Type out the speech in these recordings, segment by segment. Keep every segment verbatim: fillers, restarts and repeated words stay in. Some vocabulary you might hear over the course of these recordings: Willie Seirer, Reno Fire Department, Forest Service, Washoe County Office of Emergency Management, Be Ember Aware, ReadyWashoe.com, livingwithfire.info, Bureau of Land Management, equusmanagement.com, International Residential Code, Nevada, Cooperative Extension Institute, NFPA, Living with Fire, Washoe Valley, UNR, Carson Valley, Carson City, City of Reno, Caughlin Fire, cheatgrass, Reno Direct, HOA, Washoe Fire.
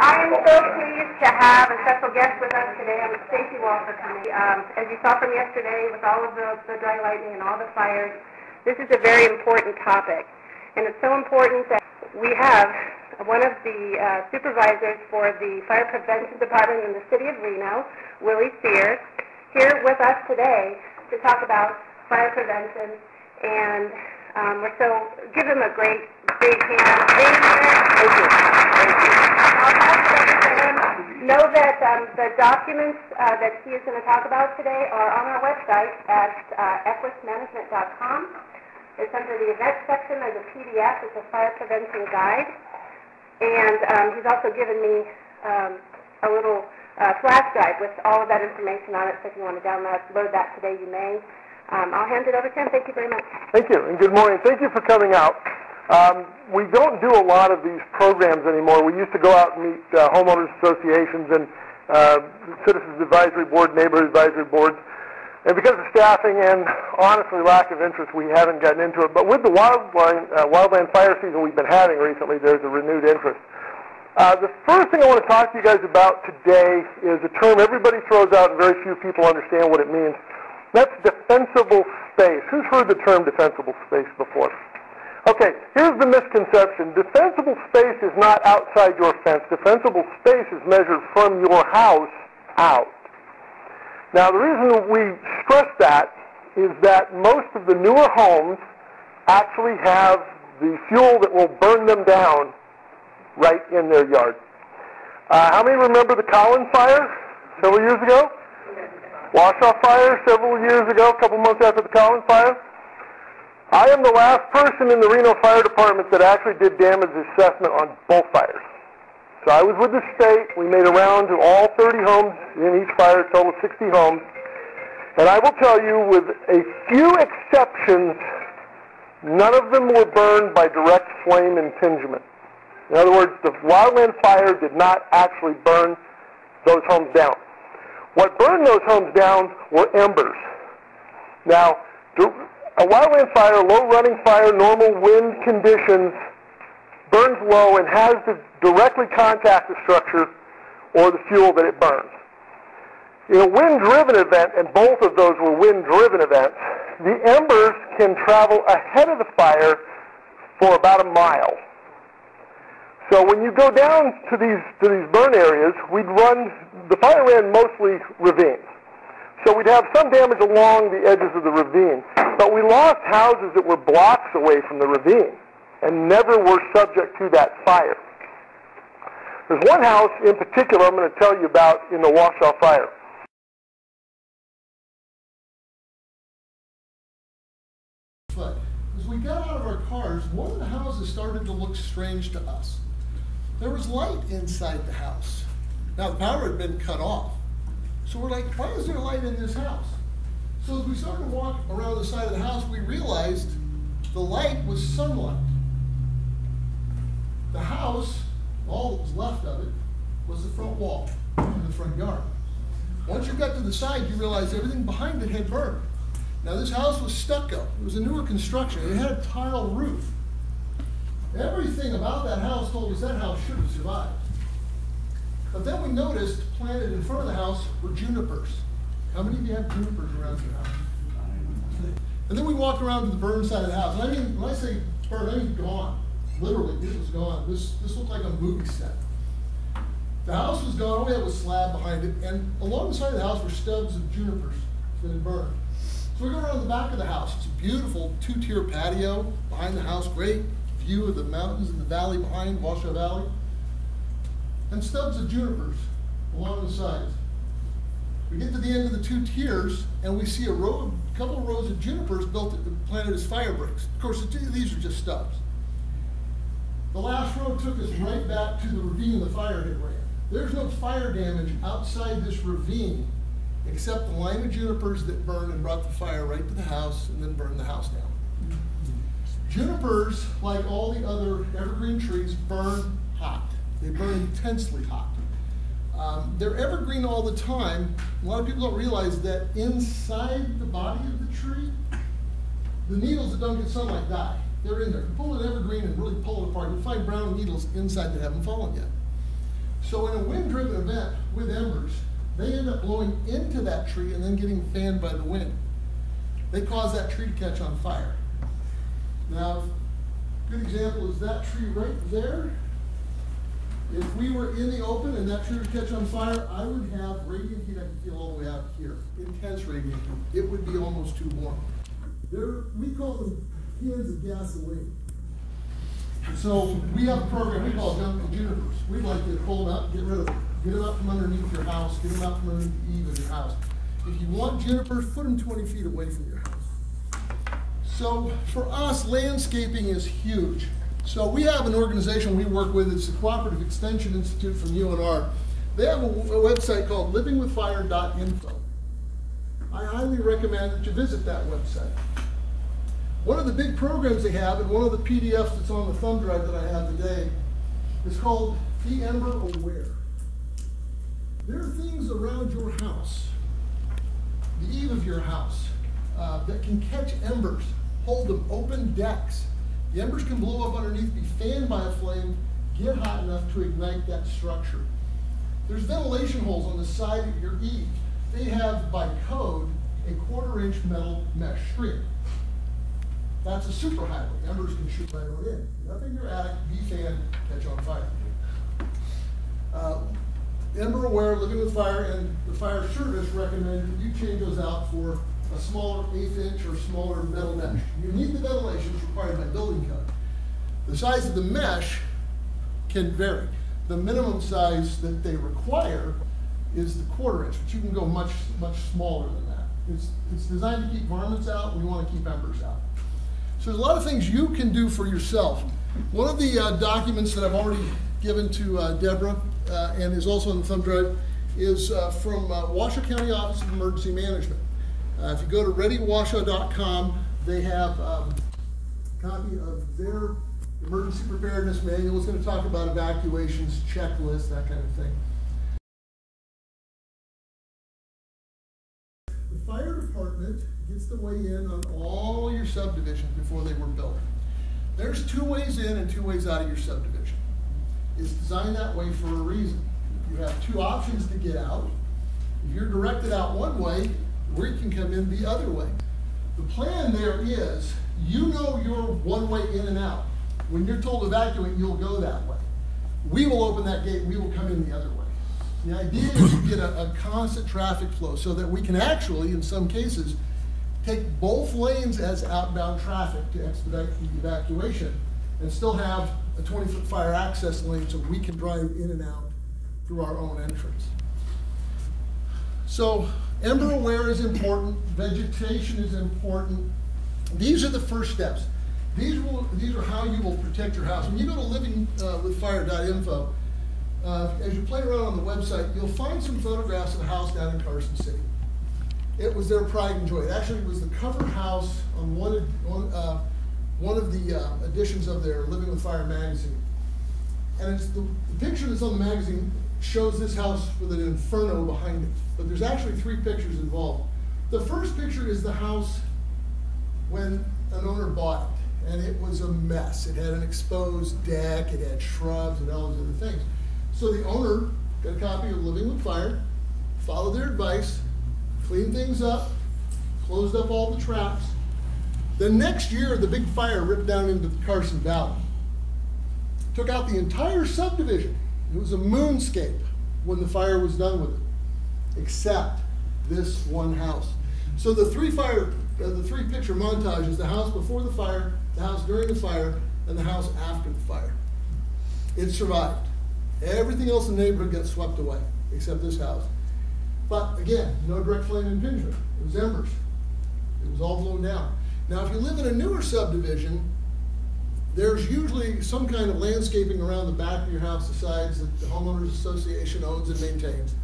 I am so pleased to have a special guest with us today on the Safety Wall for Committee. Um, as you saw from yesterday, with all of the, the dry lightning and all the fires, this is a very important topic. And it's so important that we have one of the uh, supervisors for the Fire Prevention Department in the City of Reno, Willie Seirer, here with us today to talk about fire prevention. And um, we're so, give him a great big hand. Thank you. Thank you. Thank you. Know that um, the documents uh, that he is going to talk about today are on our website at uh, equus management dot com. It's under the events section. There's a P D F. It's a fire prevention guide. And um, he's also given me um, a little uh, flash drive with all of that information on it. So if you want to download load that today, you may. Um, I'll hand it over to him. Thank you very much. Thank you, and good morning. Thank you for coming out. Um, we don't do a lot of these programs anymore. We used to go out and meet uh, homeowners associations and uh, citizens advisory board, neighborhood advisory boards. And because of staffing and honestly lack of interest, we haven't gotten into it. But with the wildland, uh, wildland fire season we've been having recently, there's a renewed interest. Uh, the first thing I want to talk to you guys about today is a term everybody throws out and very few people understand what it means. That's defensible space. Who's heard the term defensible space before? Okay, here's the misconception. Defensible space is not outside your fence. Defensible space is measured from your house out. Now, the reason we stress that is that most of the newer homes actually have the fuel that will burn them down right in their yard. Uh, how many remember the Caughlin Fire several years ago? Washoe Fire several years ago, a couple months after the Caughlin Fire? I am the last person in the Reno Fire Department that actually did damage assessment on both fires. So I was with the state. We made a round to all thirty homes in each fire, total of sixty homes. And I will tell you, with a few exceptions, none of them were burned by direct flame impingement. In other words, the wildland fire did not actually burn those homes down. What burned those homes down were embers. Now, a wildland fire, low running fire, normal wind conditions, burns low and has to directly contact the structure or the fuel that it burns. In a wind-driven event, and both of those were wind-driven events, the embers can travel ahead of the fire for about a mile. So when you go down to these, to these burn areas, we'd run, the fire ran mostly ravines. So we'd have some damage along the edges of the ravine. But we lost houses that were blocks away from the ravine and never were subject to that fire. There's one house in particular I'm going to tell you about in the Washoe Fire. But as we got out of our cars, one of the houses started to look strange to us. There was light inside the house. Now, the power had been cut off. So we're like, why is there light in this house? So as we started to walk around the side of the house, we realized the light was sunlight. The house, all that was left of it, was the front wall in the front yard. Once you got to the side, you realized everything behind it had burned. Now this house was stucco. It was a newer construction. It had a tile roof. Everything about that house told us that house should have survived. But then we noticed planted in front of the house were junipers. How many of you have junipers around your house? And then we walked around to the burn side of the house. And I mean, when I say burn, I mean gone. Literally, this was gone. This, this looked like a movie set. The house was gone. All we had was slab behind it. And along the side of the house were stubs of junipers that had burned. So we go around the back of the house. It's a beautiful two-tier patio behind the house. Great view of the mountains and the valley behind, Washoe Valley. And stubs of junipers along the sides. We get to the end of the two tiers, and we see a row, a couple of rows of junipers built, planted as fire bricks. Of course, the, these are just stubs. The last row took us right back to the ravine the fire had ran. There's no fire damage outside this ravine, except the line of junipers that burned and brought the fire right to the house and then burned the house down. Junipers, like all the other evergreen trees, burn hot. They burn intensely hot. Um, they're evergreen all the time. A lot of people don't realize that inside the body of the tree, the needles that don't get sunlight die. They're in there. You pull an evergreen and really pull it apart. You'll find brown needles inside that haven't fallen yet. So in a wind-driven event with embers, they end up blowing into that tree and then getting fanned by the wind. They cause that tree to catch on fire. Now, a good example is that tree right there. If we were in the open and that tree would catch on fire, I would have radiant heat I could feel all the way out here. Intense radiant heat. It would be almost too warm. There, we call them cans of gasoline. So we have a program we call Jungle Junipers. We'd like to pull them out and get rid of them. Get them out from underneath your house. Get them out from underneath the eave of your house. If you want junipers, put them twenty feet away from your house. So for us, landscaping is huge. So we have an organization we work with. It's the Cooperative Extension Institute from U N R. They have a, a website called living with fire dot info. I highly recommend that you visit that website. One of the big programs they have, and one of the P D Fs that's on the thumb drive that I have today, is called Be Ember Aware. There are things around your house, the eave of your house, uh, that can catch embers, hold them, open decks. The embers can blow up underneath, be fanned by a flame, get hot enough to ignite that structure. There's ventilation holes on the side of your eave. They have, by code, a quarter-inch metal mesh string. That's a superhighway. Embers can shoot right on in. Get up in your attic, be fanned, catch on fire. Uh, Ember Aware, Living with Fire, and the fire service recommend that you change those out for a smaller eighth inch or smaller metal mesh. You need the ventilation that's required by building code. The size of the mesh can vary. The minimum size that they require is the quarter inch, but you can go much, much smaller than that. It's, it's designed to keep varmints out, and we want to keep embers out. So there's a lot of things you can do for yourself. One of the uh, documents that I've already given to uh, Deborah, uh, and is also on the thumb drive, is uh, from uh, Washoe County Office of Emergency Management. Uh, if you go to ready washoe dot com, they have um, a copy of their emergency preparedness manual. It's going to talk about evacuations, checklists, that kind of thing. The fire department gets to weigh in on all your subdivisions before they were built. There's two ways in and two ways out of your subdivision. It's designed that way for a reason. You have two options to get out. If you're directed out one way, or you can come in the other way. The plan there is, you know you're one way in and out. When you're told to evacuate, you'll go that way. We will open that gate, we will come in the other way. The idea is to get a, a constant traffic flow so that we can actually, in some cases, take both lanes as outbound traffic to expedite the evacuation and still have a twenty foot fire access lane so we can drive in and out through our own entrance. So Ember Aware is important, vegetation is important. These are the first steps. These, will, these are how you will protect your house. When you go to living with fire dot info, uh, as you play around on the website, you'll find some photographs of a house down in Carson City. It was their pride and joy. It actually was the cover house on one of, on, uh, one of the uh, editions of their Living with Fire magazine. And it's the, the picture that's on the magazine shows this house with an inferno behind it. But there's actually three pictures involved. The first picture is the house when an owner bought it, and it was a mess. It had an exposed deck, it had shrubs and all those other things. So the owner got a copy of Living with Fire, followed their advice, cleaned things up, closed up all the traps. The next year, the big fire ripped down into the Carson Valley. Took out the entire subdivision. It was a moonscape when the fire was done with it, except this one house. So the three fire, uh, the three picture montage is the house before the fire, the house during the fire, and the house after the fire. It survived. Everything else in the neighborhood got swept away, except this house. But again, no direct flame impingement. It was embers. It was all blown down. Now, if you live in a newer subdivision, there's usually some kind of landscaping around the back of your house, the sides that the homeowners association owns and maintains.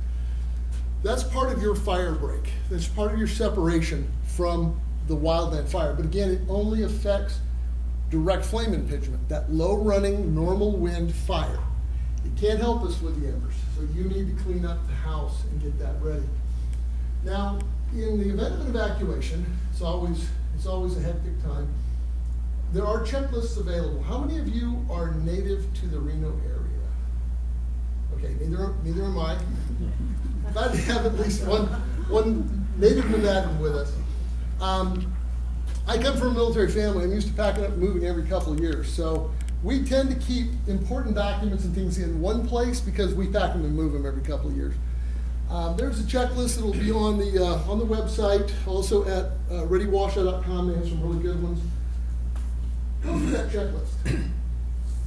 That's part of your fire break. That's part of your separation from the wildland fire. But again, it only affects direct flame impingement, that low-running, normal wind fire. It can't help us with the embers, so you need to clean up the house and get that ready. Now, in the event of an evacuation, it's always, it's always a hectic time. There are checklists available. How many of you are native to the Reno area? Okay, neither neither am I. Glad to have at least one one native Nevadan with us. Um, I come from a military family. I'm used to packing up and moving every couple of years. So we tend to keep important documents and things in one place because we pack them and move them every couple of years. Um, there's a checklist that will be on the uh, on the website, also at uh, ready washoe dot com. They have some really good ones. Go through that checklist.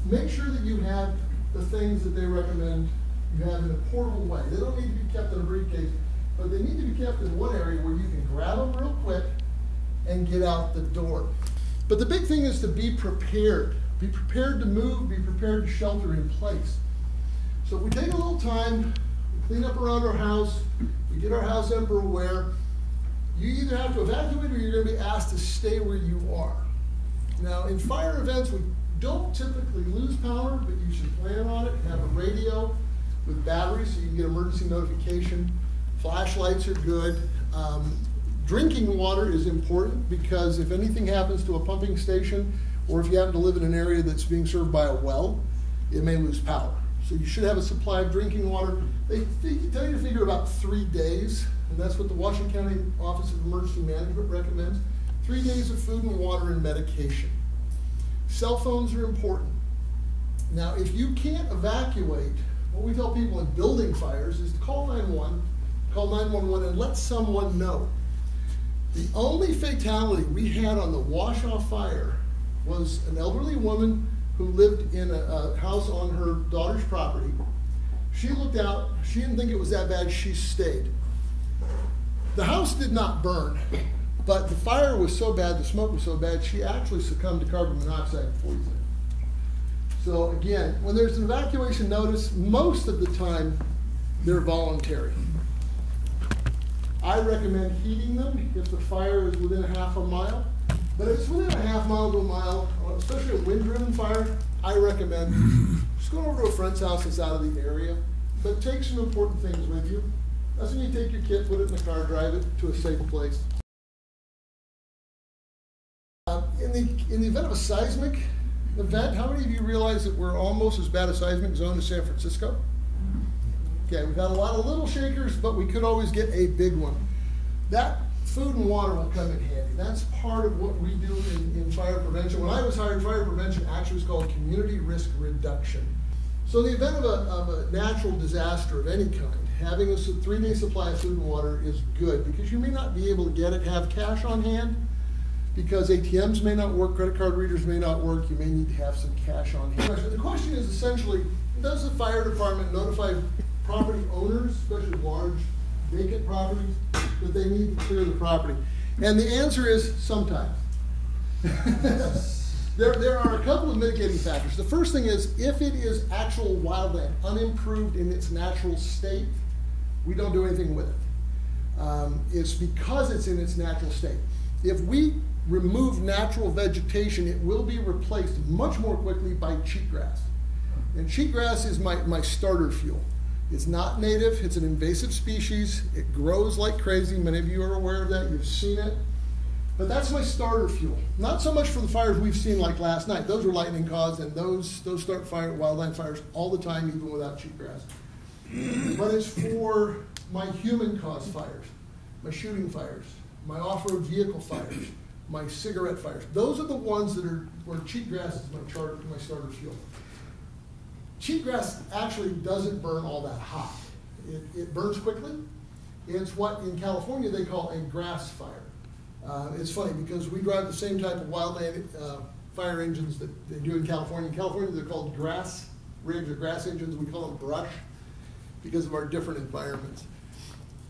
Make sure that you have the things that they recommend you have in a portable way. They don't need to be kept in a briefcase, but they need to be kept in one area where you can grab them real quick and get out the door. But the big thing is to be prepared. Be prepared to move, be prepared to shelter in place. So if we take a little time, we clean up around our house, we get our house Ember Aware, you either have to evacuate or you're gonna be asked to stay where you are. Now in fire events, we don't typically lose power, but you should plan on it. Have a radio with batteries so you can get emergency notification. Flashlights are good. Um, drinking water is important because if anything happens to a pumping station, or if you happen to live in an area that's being served by a well, it may lose power. So you should have a supply of drinking water. They tell you to figure about three days, and that's what the Washoe County Office of Emergency Management recommends. Three days of food and water and medication. Cell phones are important. Now, if you can't evacuate, what we tell people in building fires is to call nine one one, call nine one one and let someone know. The only fatality we had on the Washoe Fire was an elderly woman who lived in a, a house on her daughter's property. She looked out, she didn't think it was that bad, she stayed. The house did not burn, but the fire was so bad, the smoke was so bad, she actually succumbed to carbon monoxide poisoning. So again, when there's an evacuation notice, most of the time, they're voluntary. I recommend heating them if the fire is within half a mile. But if it's within a half mile to a mile, especially a wind-driven fire, I recommend just going over to a friend's house that's out of the area, but take some important things with you. That's when you take your kit, put it in the car, drive it to a safe place. Uh, in, the, in the event of a seismic event, how many of you realize that we're almost as bad a seismic zone as San Francisco? Okay, we've had a lot of little shakers, but we could always get a big one. That food and water will come in handy. That's part of what we do in, in fire prevention. When I was hired, fire prevention actually was called community risk reduction. So in the event of a, of a natural disaster of any kind, having a three-day supply of food and water is good because you may not be able to get it, have cash on hand because A T Ms may not work, credit card readers may not work, you may need to have some cash on hand. The question is essentially, does the fire department notify property owners, especially large vacant properties, that they need to clear the property? And the answer is sometimes. there, there are a couple of mitigating factors. The first thing is, if it is actual wildland, unimproved in its natural state, we don't do anything with it. Um, it's because it's in its natural state. If we remove natural vegetation, it will be replaced much more quickly by cheatgrass. And cheatgrass is my, my starter fuel. It's not native, it's an invasive species. It grows like crazy. Many of you are aware of that, you've seen it. But that's my starter fuel. Not so much for the fires we've seen like last night. Those were lightning caused, and those, those start fire, wildland fires all the time, even without cheatgrass. But it's for my human-caused fires, my shooting fires, my off-road vehicle fires, my cigarette fires. Those are the ones that are where cheatgrass is my, char my starter fuel. Cheatgrass actually doesn't burn all that hot. It, it burns quickly. It's what in California they call a grass fire. Uh, it's funny because we drive the same type of wildland uh, fire engines that they do in California. In California they're called grass rigs or grass engines. We call them brush because of our different environments.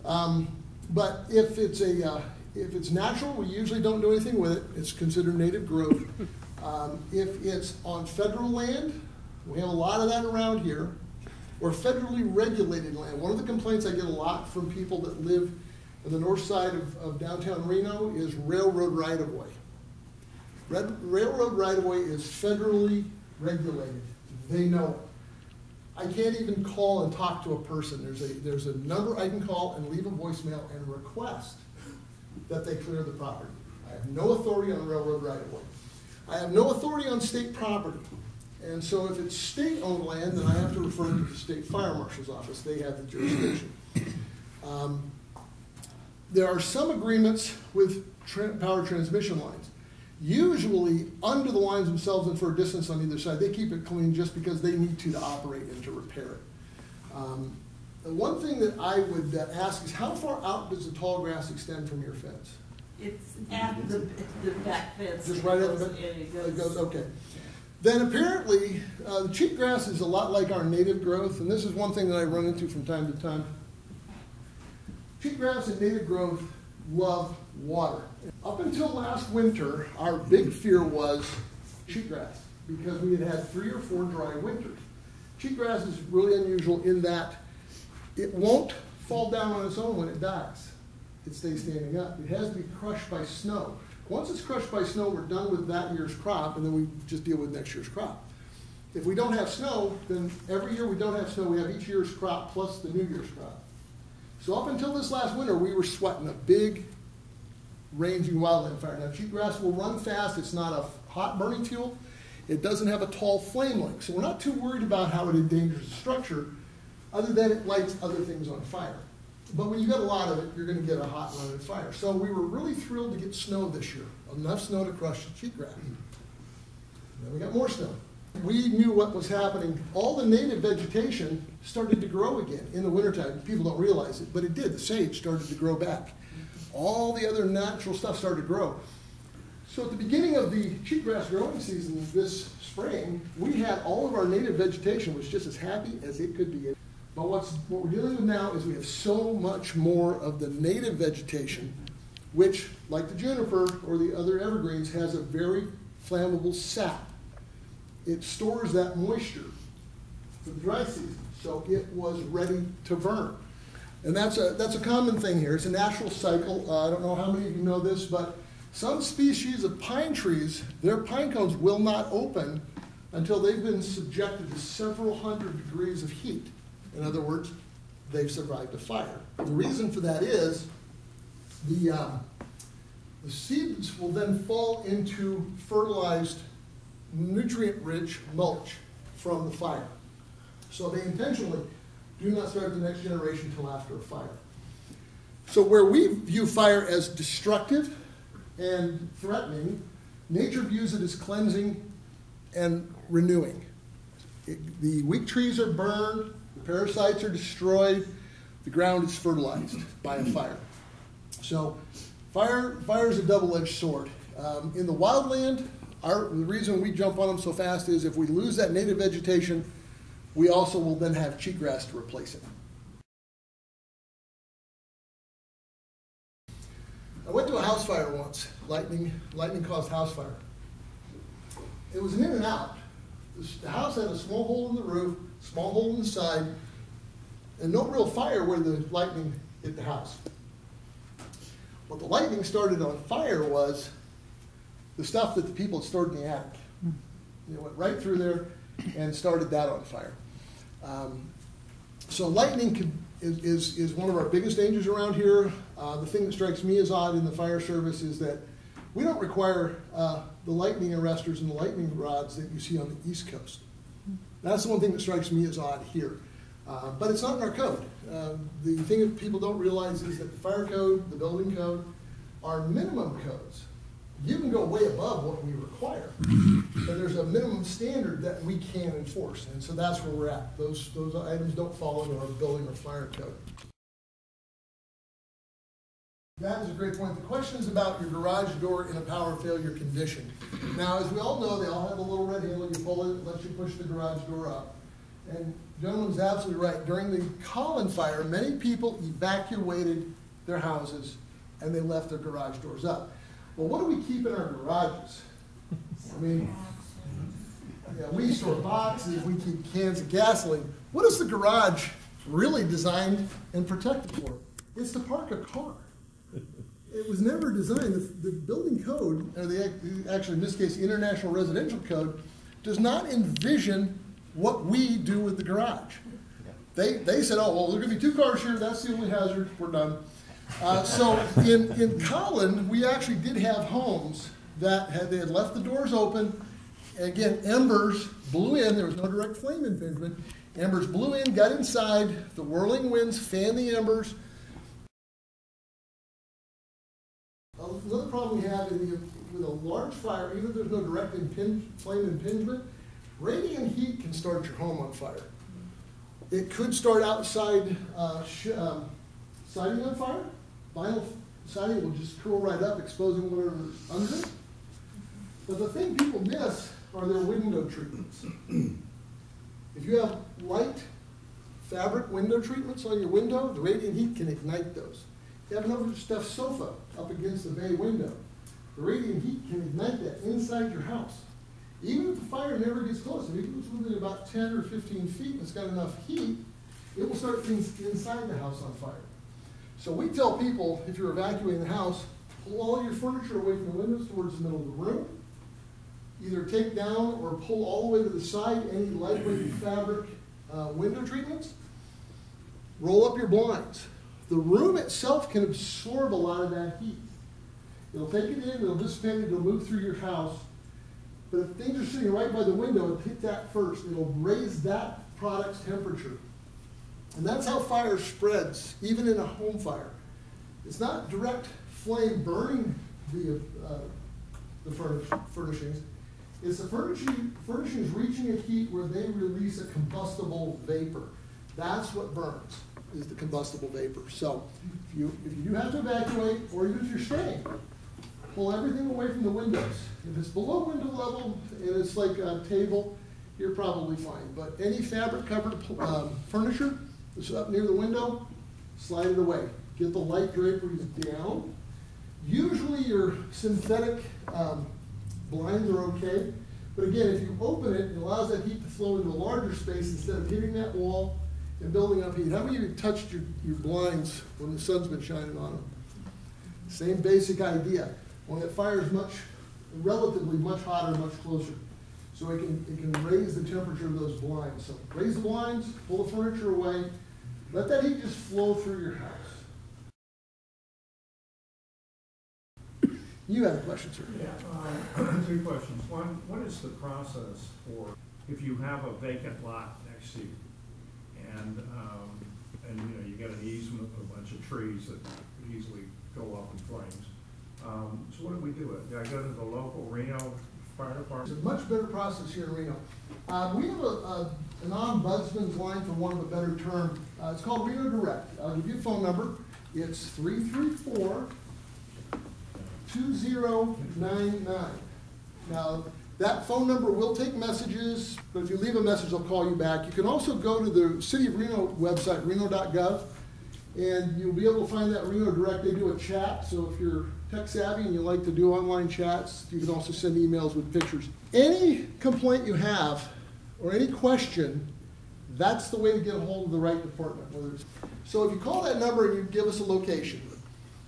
Um, but if it's, a, uh, if it's natural, we usually don't do anything with it. It's considered native growth. Um, if it's on federal land, we have a lot of that around here, or federally regulated land. One of the complaints I get a lot from people that live on the north side of, of downtown Reno is railroad right-of-way. Railroad right-of-way is federally regulated. They know it. I can't even call and talk to a person. There's a, there's a number I can call and leave a voicemail and request that they clear the property. I have no authority on railroad right-of-way. I have no authority on state property. And so if it's state-owned land, then I have to refer to the state fire marshal's office. They have the jurisdiction. Um, there are some agreements with tra- power transmission lines. Usually, under the lines themselves and for a distance on either side, they keep it clean just because they need to to operate and to repair it. Um, the one thing that I would uh, ask is, how far out does the tall grass extend from your fence? It's at the, the back fence. Just right at the back? It goes, it goes okay. Then apparently, uh, the cheap grass is a lot like our native growth, and this is one thing that I run into from time to time. Cheap grass and native growth love water. Up until last winter, our big fear was cheatgrass because we had had three or four dry winters. Cheatgrass is really unusual in that it won't fall down on its own when it dies. It stays standing up. It has to be crushed by snow. Once it's crushed by snow, we're done with that year's crop, and then we just deal with next year's crop. If we don't have snow, then every year we don't have snow, we have each year's crop plus the new year's crop. So up until this last winter, we were sweating a big ranging wildland fire. Now, cheatgrass will run fast. It's not a hot burning fuel. It doesn't have a tall flame length. So we're not too worried about how it endangers the structure, other than it lights other things on fire. But when you get a lot of it, you're going to get a hot running fire. So we were really thrilled to get snow this year, enough snow to crush the cheatgrass. Then we got more snow. We knew what was happening. All the native vegetation started to grow again in the wintertime. People don't realize it, but it did. The sage started to grow back. All the other natural stuff started to grow. So at the beginning of the cheatgrass growing season this spring, we had all of our native vegetation was just as happy as it could be. But what's, what we're dealing with now is we have so much more of the native vegetation, which, like the juniper or the other evergreens, has a very flammable sap. It stores that moisture for the dry season, so it was ready to burn. And that's a, that's a common thing here. It's a natural cycle. Uh, I don't know how many of you know this, but some species of pine trees, their pine cones will not open until they've been subjected to several hundred degrees of heat. In other words, they've survived a fire. The reason for that is the, uh, the seeds will then fall into fertilized, nutrient-rich mulch from the fire. So they intentionally do not start the next generation until after a fire. So where we view fire as destructive and threatening, nature views it as cleansing and renewing. It, the weak trees are burned, the parasites are destroyed, the ground is fertilized by a fire. So fire, fire is a double-edged sword. Um, in the wildland, our, the reason we jump on them so fast is if we lose that native vegetation, we also will then have cheatgrass to replace it. I went to a house fire once. Lightning, lightning caused house fire. It was an in and out. The house had a small hole in the roof, small hole in the side, and no real fire where the lightning hit the house. What the lightning started on fire was the stuff that the people had stored in the attic. It went right through there and started that on fire. Um, so lightning can, is, is, is one of our biggest dangers around here. Uh, the thing that strikes me as odd in the fire service is that we don't require uh, the lightning arresters and the lightning rods that you see on the East Coast. That's the one thing that strikes me as odd here. Uh, but it's not in our code. Uh, the thing that people don't realize is that the fire code, the building code, are minimum codes. You can go way above what we require, but there's a minimum standard that we can enforce, and so that's where we're at. Those, those items don't fall into our building or fire code. That is a great point. The question is about your garage door in a power failure condition. Now, as we all know, they all have a little red handle. You pull it, it lets you push the garage door up. And the gentleman's absolutely right. During the Caughlin Fire, many people evacuated their houses, and they left their garage doors up. Well, what do we keep in our garages? I mean, yeah, we store boxes, we keep cans of gasoline. What is the garage really designed and protected for? It's to park a car. It was never designed. The, the building code, or the, actually in this case, the International Residential Code, does not envision what we do with the garage. They, they said, oh, well, there are going to be two cars here. That's the only hazard. We're done. Uh, so in, in Caughlin, we actually did have homes that had, they had left the doors open again, embers blew in. There was no direct flame impingement. Embers blew in, got inside. The whirling winds fanned the embers. Another problem we have in the, with a large fire, even if there's no direct impinge, flame impingement, radiant heat can start your home on fire. It could start outside uh, sh um, siding on fire. Vinyl siding will just curl right up, exposing whatever's under it. But the thing people miss are their window treatments. If you have light fabric window treatments on your window, the radiant heat can ignite those. If you have an overstuffed sofa up against the bay window, the radiant heat can ignite that inside your house. Even if the fire never gets close, if it's within about ten or fifteen feet and it's got enough heat, it will start inside the house on fire. So we tell people, if you're evacuating the house, pull all your furniture away from the windows towards the middle of the room. Either take down or pull all the way to the side any lightweight fabric uh, window treatments. Roll up your blinds. The room itself can absorb a lot of that heat. It'll take it in, it'll dissipate it, it'll move through your house. But if things are sitting right by the window, it'll hit that first. It'll raise that product's temperature. And that's how fire spreads, even in a home fire. It's not direct flame burning the, uh, the furnish furnishings. It's the furnishing, furnishings reaching a heat where they release a combustible vapor. That's what burns, is the combustible vapor. So if you, if you do have to evacuate, or even if you're staying, pull everything away from the windows. If it's below window level and it's like a table, you're probably fine. But any fabric covered um, furniture that's up near the window, slide it away. Get the light draperies down. Usually your synthetic um, blinds are okay. But again, if you open it, it allows that heat to flow into a larger space instead of hitting that wall and building up heat. How many of you touched your, your blinds when the sun's been shining on them? Same basic idea. When that fire is much, relatively much hotter, much closer. So it can, it can raise the temperature of those blinds. So raise the blinds, pull the furniture away, let that heat just flow through your house. You had a question, sir. Yeah, uh, three questions. One, what is the process for if you have a vacant lot next to you and, um, and you know, you got an easement with a bunch of trees that could easily go up in flames. Um, so what do we do? Do I go to the local Reno Fire Department? It's a much better process here in Reno. Uh, we have a, a, an ombudsman's line, for want of a better term. Uh, it's called Reno Direct. I'll give you a phone number. It's three three four, two zero nine nine. Now, that phone number will take messages, but if you leave a message, they'll call you back. You can also go to the City of Reno website, reno dot gov. And you'll be able to find that Reno Direct. They do a chat, so if you're tech savvy and you like to do online chats, you can also send emails with pictures. Any complaint you have or any question, that's the way to get a hold of the right department. So if you call that number and you give us a location,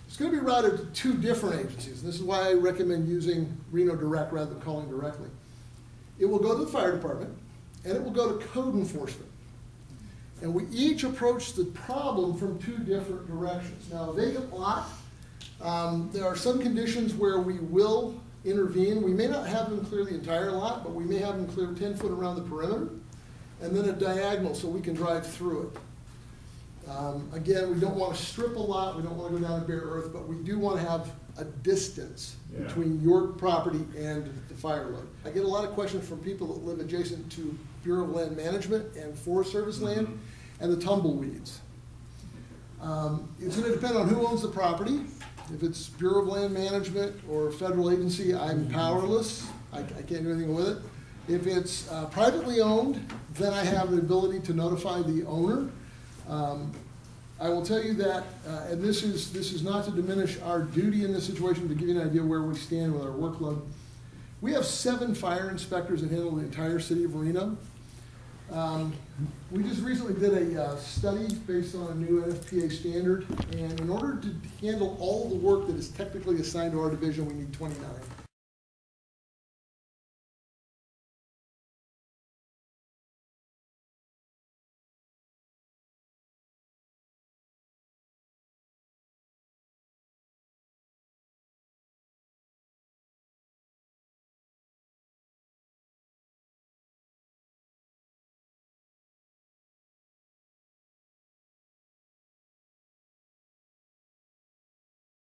it's going to be routed to two different agencies. And this is why I recommend using Reno Direct rather than calling directly. It will go to the fire department, and it will go to code enforcement. And we each approach the problem from two different directions. Now, a vacant lot, um, there are some conditions where we will intervene. We may not have them clear the entire lot, but we may have them clear ten foot around the perimeter, and then a diagonal so we can drive through it. Um, again, we don't want to strip a lot. We don't want to go down to bare earth, but we do want to have a distance yeah. between your property and the fire load. I get a lot of questions from people that live adjacent to Bureau of Land Management and Forest Service land and the tumbleweeds. Um, it's going to depend on who owns the property. If it's Bureau of Land Management or a federal agency, I'm powerless. I, I can't do anything with it. If it's uh, privately owned, then I have the ability to notify the owner. Um, I will tell you that, uh, and this is, this is not to diminish our duty in this situation, to give you an idea where we stand with our workload. We have seven fire inspectors that handle the entire city of Reno. Um, we just recently did a uh, study based on a new N F P A standard, and in order to handle all the work that is technically assigned to our division, we need twenty-nine.